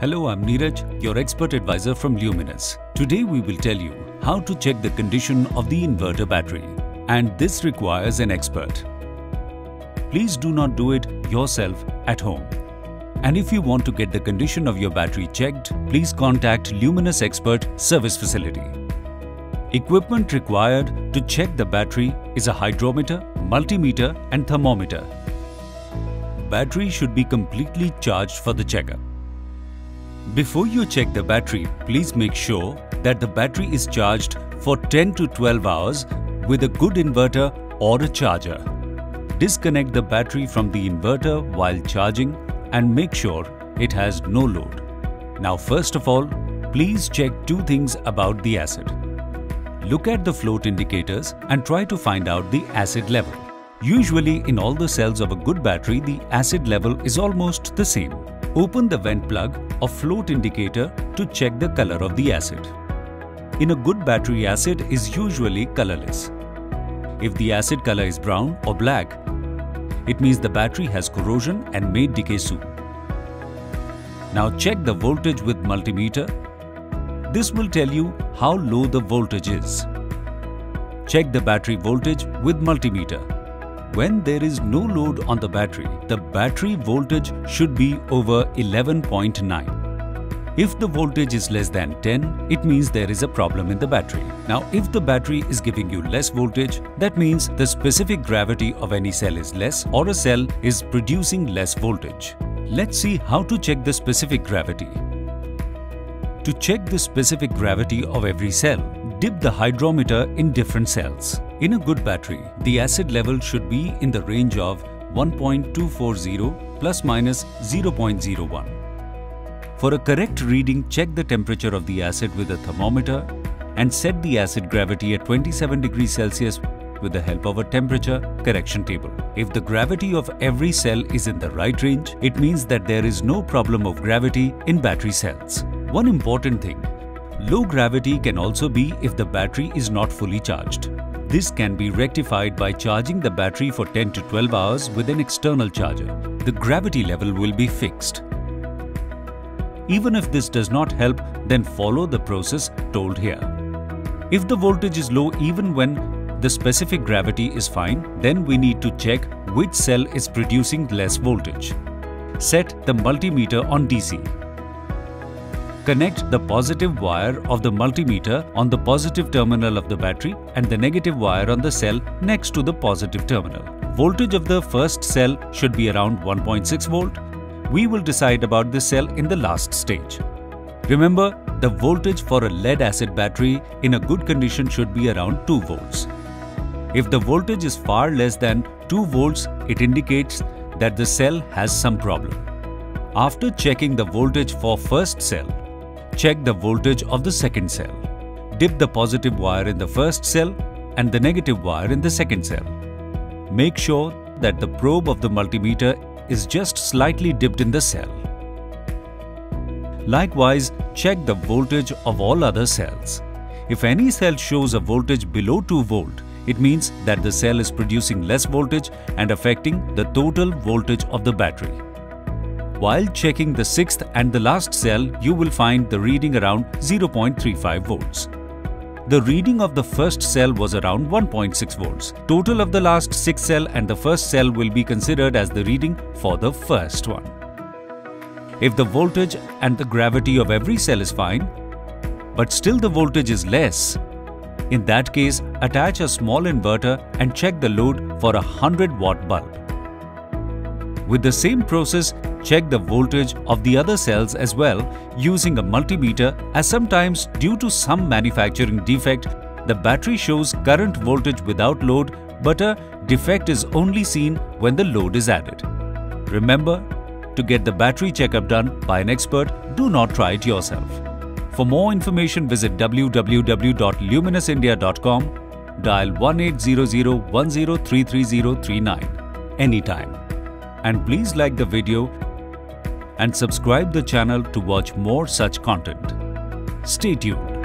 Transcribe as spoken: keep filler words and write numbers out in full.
Hello, I'm Neeraj, your expert advisor from Luminous. Today we will tell you how to check the condition of the inverter battery. And this requires an expert. Please do not do it yourself at home. And if you want to get the condition of your battery checked, please contact Luminous Expert Service Facility. Equipment required to check the battery is a hydrometer, multimeter and thermometer. Battery should be completely charged for the checkup. Before you check the battery, please make sure that the battery is charged for ten to twelve hours with a good inverter or a charger. Disconnect the battery from the inverter while charging and make sure it has no load. Now, first of all, please check two things about the acid. Look at the float indicators and try to find out the acid level. Usually, in all the cells of a good battery, the acid level is almost the same. Open the vent plug or float indicator to check the color of the acid. In a good battery, acid is usually colorless. If the acid color is brown or black, it means the battery has corrosion and may decay soon. Now check the voltage with multimeter. This will tell you how low the voltage is. Check the battery voltage with multimeter. When there is no load on the battery, the battery voltage should be over eleven point nine. If the voltage is less than ten, it means there is a problem in the battery. Now, if the battery is giving you less voltage, that means the specific gravity of any cell is less or a cell is producing less voltage. Let's see how to check the specific gravity. To check the specific gravity of every cell, dip the hydrometer in different cells. In a good battery, the acid level should be in the range of one point two four zero plus minus zero point zero one. For a correct reading, check the temperature of the acid with a thermometer and set the acid gravity at twenty-seven degrees Celsius with the help of a temperature correction table. If the gravity of every cell is in the right range, it means that there is no problem of gravity in battery cells. One important thing, low gravity can also be if the battery is not fully charged. This can be rectified by charging the battery for ten to twelve hours with an external charger. The gravity level will be fixed. Even if this does not help, then follow the process told here. If the voltage is low even when the specific gravity is fine, then we need to check which cell is producing less voltage. Set the multimeter on D C. Connect the positive wire of the multimeter on the positive terminal of the battery and the negative wire on the cell next to the positive terminal. Voltage of the first cell should be around one point six volt. We will decide about this cell in the last stage. Remember, the voltage for a lead-acid battery in a good condition should be around two volts. If the voltage is far less than two volts, it indicates that the cell has some problem. After checking the voltage for first cell, check the voltage of the second cell. Dip the positive wire in the first cell and the negative wire in the second cell. Make sure that the probe of the multimeter is just slightly dipped in the cell. Likewise, check the voltage of all other cells. If any cell shows a voltage below two volt, it means that the cell is producing less voltage and affecting the total voltage of the battery. While checking the sixth and the last cell, you will find the reading around zero point three five volts. The reading of the first cell was around one point six volts. Total of the last sixth cell and the first cell will be considered as the reading for the first one. If the voltage and the gravity of every cell is fine, but still the voltage is less, in that case, attach a small inverter and check the load for a one hundred watt bulb. With the same process, check the voltage of the other cells as well using a multimeter, as sometimes due to some manufacturing defect, the battery shows current voltage without load, but a defect is only seen when the load is added. Remember, to get the battery checkup done by an expert, do not try it yourself. For more information, visit w w w dot luminous india dot com, dial one eight zero zero one zero three three zero three nine anytime. And please like the video and subscribe the channel to watch more such content. Stay tuned.